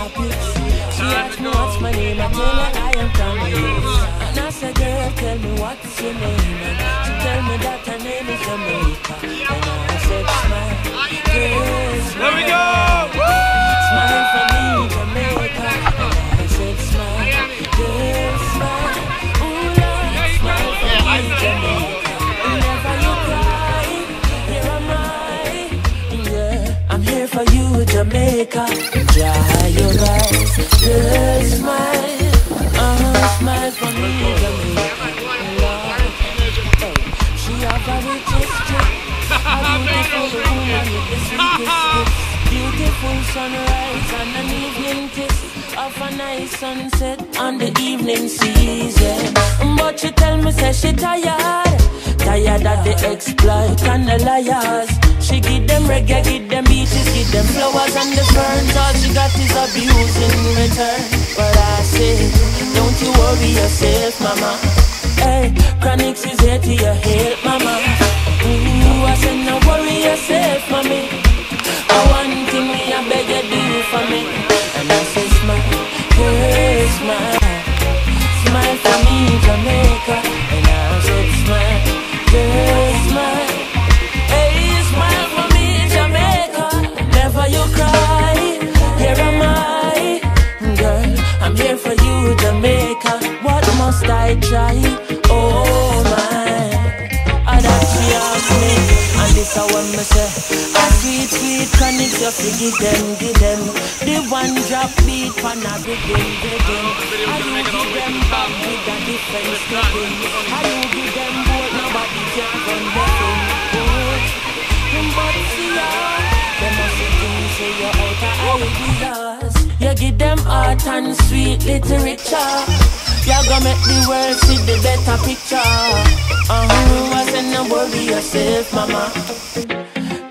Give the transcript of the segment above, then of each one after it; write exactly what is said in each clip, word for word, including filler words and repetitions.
happy. She asked me what's my name, I told her I am Camila. And I said, girl, tell me what's your name. And she told me that her name is America. And I said, smile, girl, smile. There we go! Woo! Smile for me, Jamaica. And I said, smile, girl, smile. Ooh, Lord, smile for me, Jamaica. Whenever you cry, here am I. Yeah, I'm here for you, Jamaica. Dry your eyes, girl, smile. Uh-huh, smile for me, Jamaica. She have a richest trip, a beautiful woman with the sweetest lips. Beautiful sunrise and an evening kiss of a nice sunset on the evening season. But she tell me, say she tired, tired of the exploit and the liars. She give them reggae, give them beaches, give them flowers and the ferns. All she got is abuse in return. But I say, don't you worry yourself, mama. Hey, Chronixx is here to your help, mama. Ooh, I say, no worry yourself, mommy. I want to me, I beg you do for me. And I say, smile, hey, smile, smile for me, Jamaica. And I say, smile, hey, smile, hey, smile for me, Jamaica. Never you cry, here am I, girl. I'm here for you, Jamaica. What must I try? Oh man, I that she asked me, and this I want me say, a sweet, sweet Chronixx, you fi give them, give them. The one drop beat pan a begin, begin. I you give them back with a different stepping. I you give them both, nobody can run them both. But see ya, them a sitting so you out of all the laws. You give them art and sweet literature. You gonna make the world see the better picture. Uh-huh, I said no worry yourself, mama.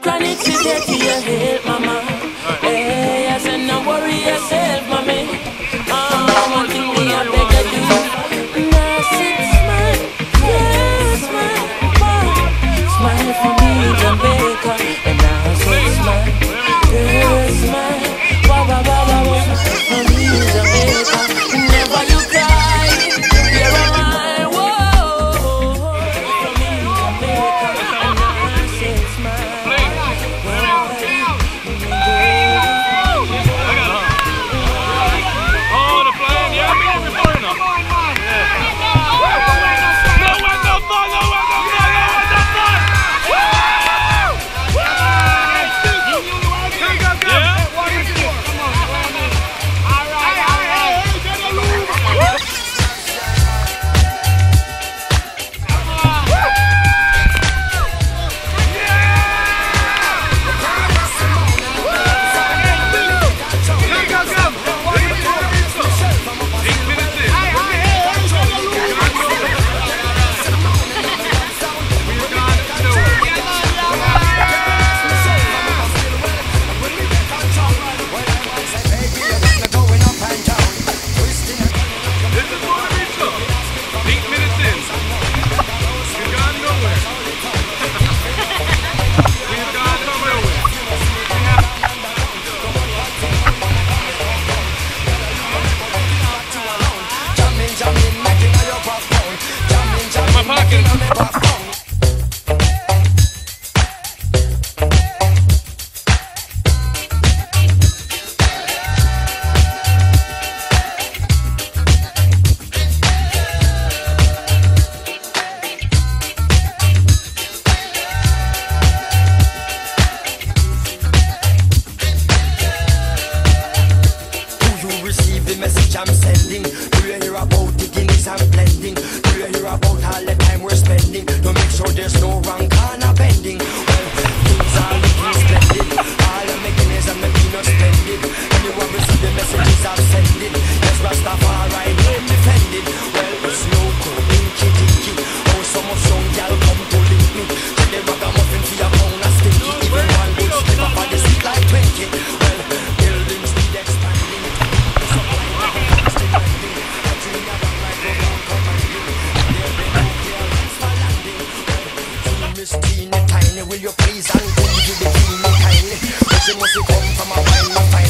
Chronixx is here to your help, mama. Hey, I said no worry yourself, mommy. Uh-huh, one thing me I beg you do. Now sit, smile, yeah, smile, wow. Smile for me, Jamaica. And now sit, smile, yeah, smile, wow, wow, wow, wow, wow. For me, Jamaica. Never you cry.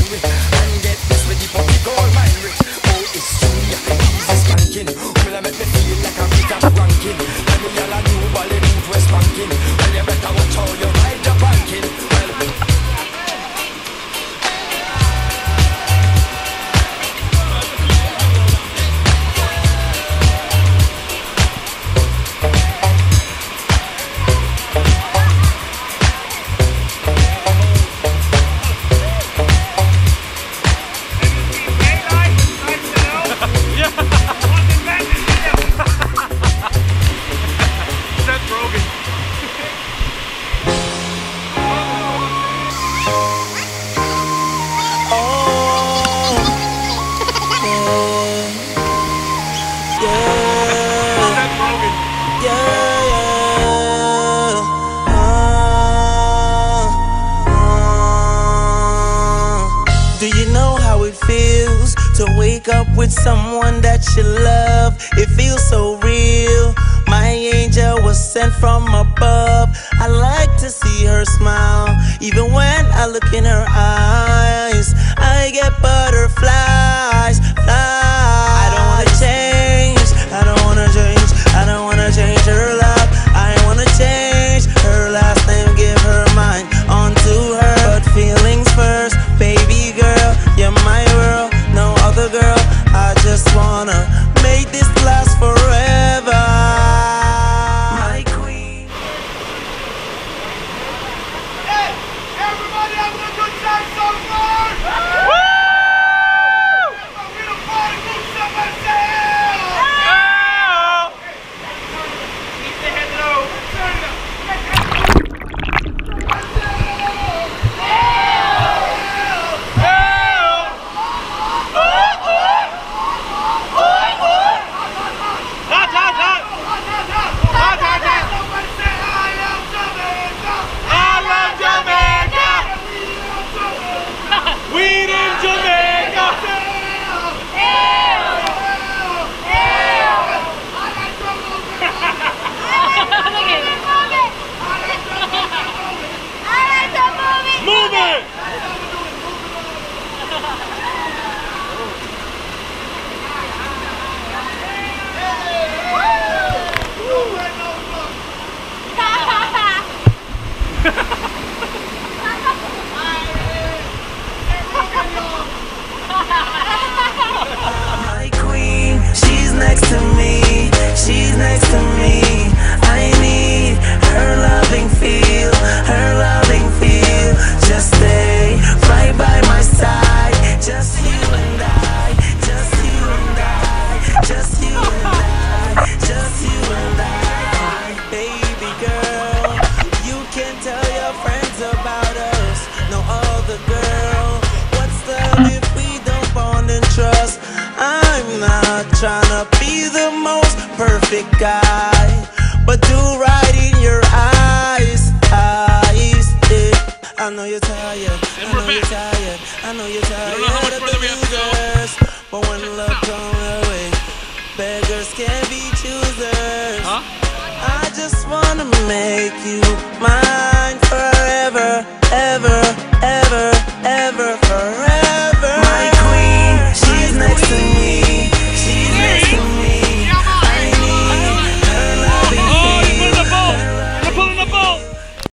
And get this with the how it feels to wake up with someone that you love. It feels so real. My angel was sent from above. I like to see her smile. Even when I look in her eyes, I get butterflies. I don't wanna change. I don't wanna change. I don't wanna change her life. I wanna change her last name, give her mine onto her. But feelings first, baby girl, you're my world, no other girl. I just wanna make this last forever. Tryna be the most perfect guy, but do right in your eyes, eyes. Yeah. I know you're tired, I know you're tired, I know you're tired. You don't know how much further we have to go. But when love comes our way, beggars can't be choosers. Huh? I just wanna make you mine forever, ever, ever, ever.